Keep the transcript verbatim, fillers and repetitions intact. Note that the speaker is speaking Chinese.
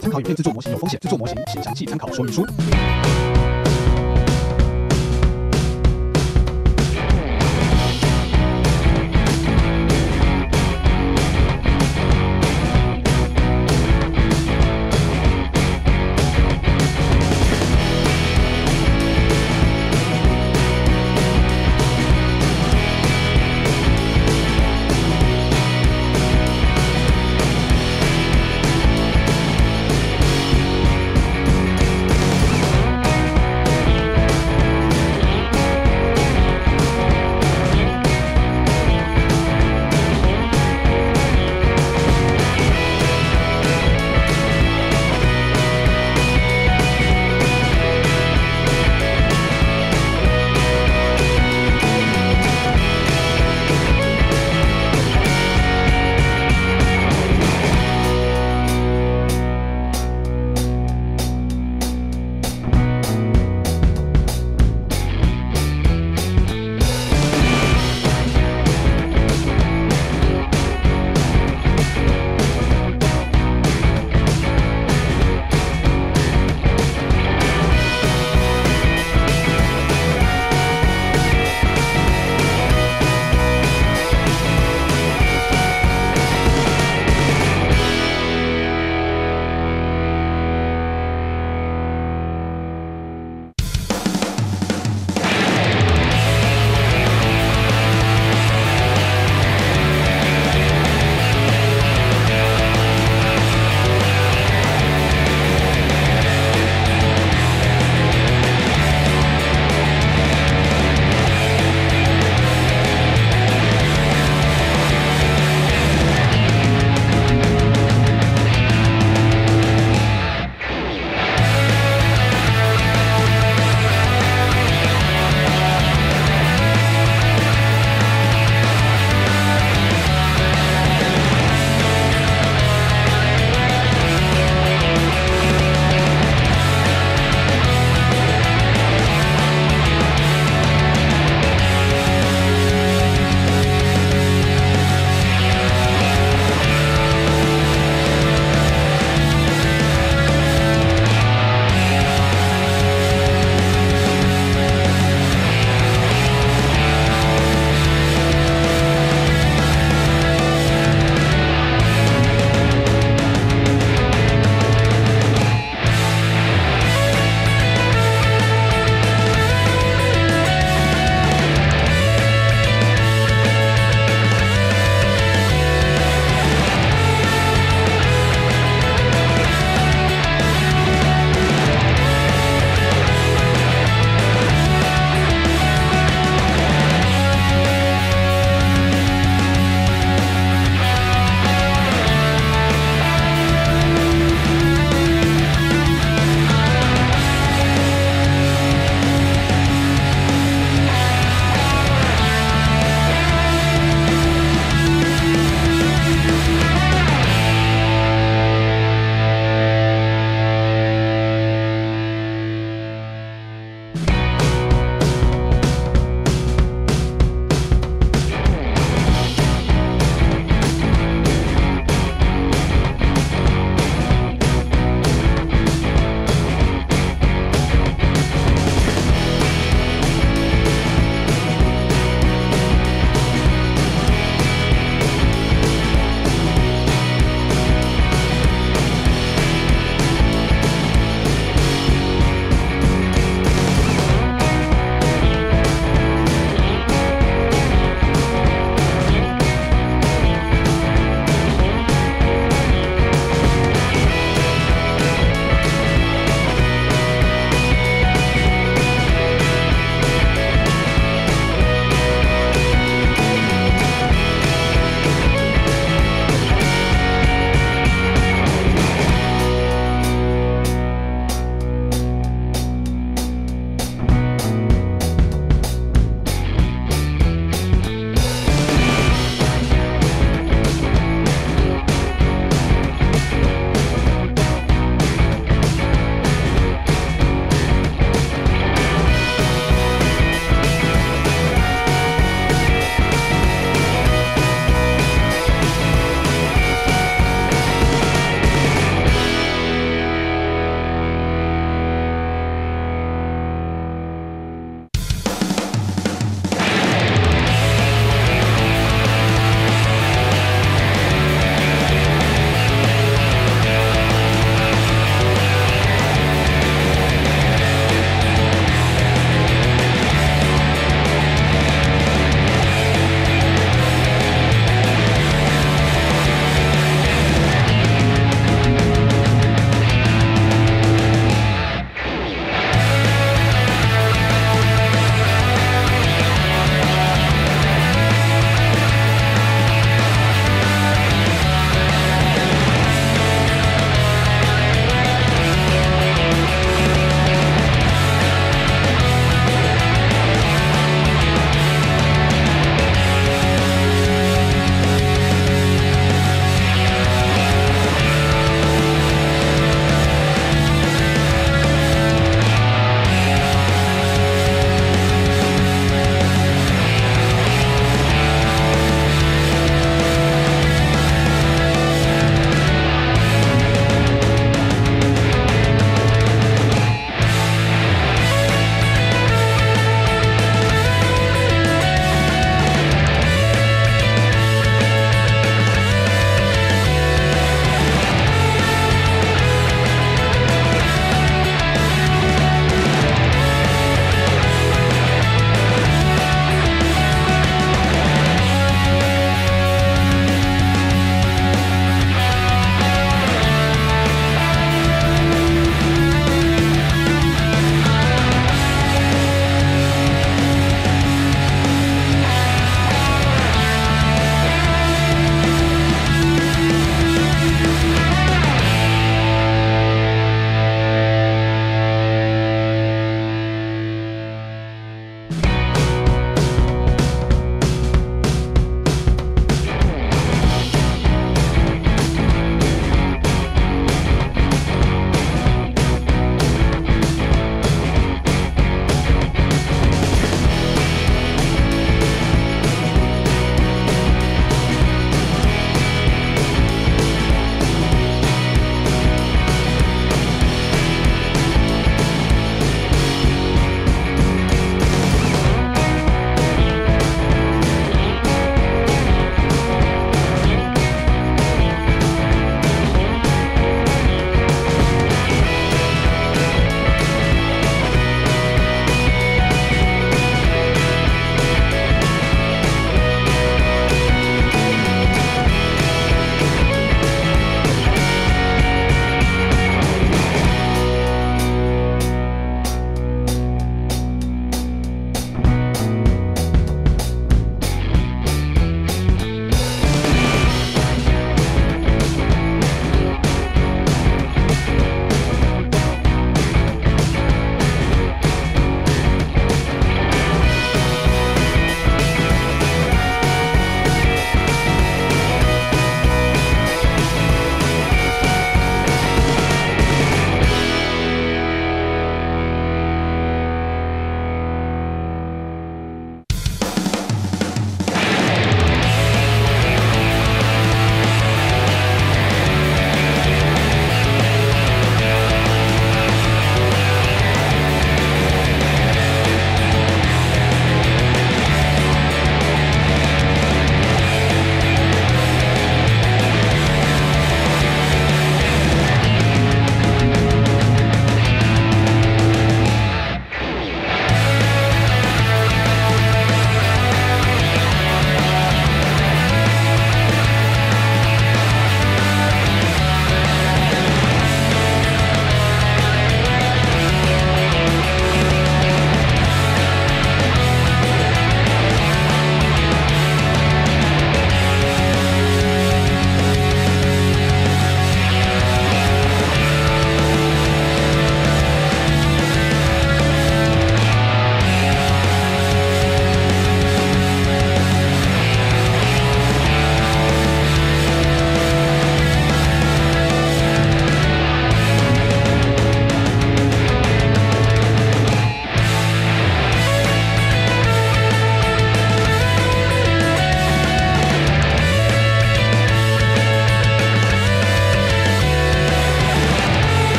参考影片制作模型有风险，制作模型请详细参考说明书。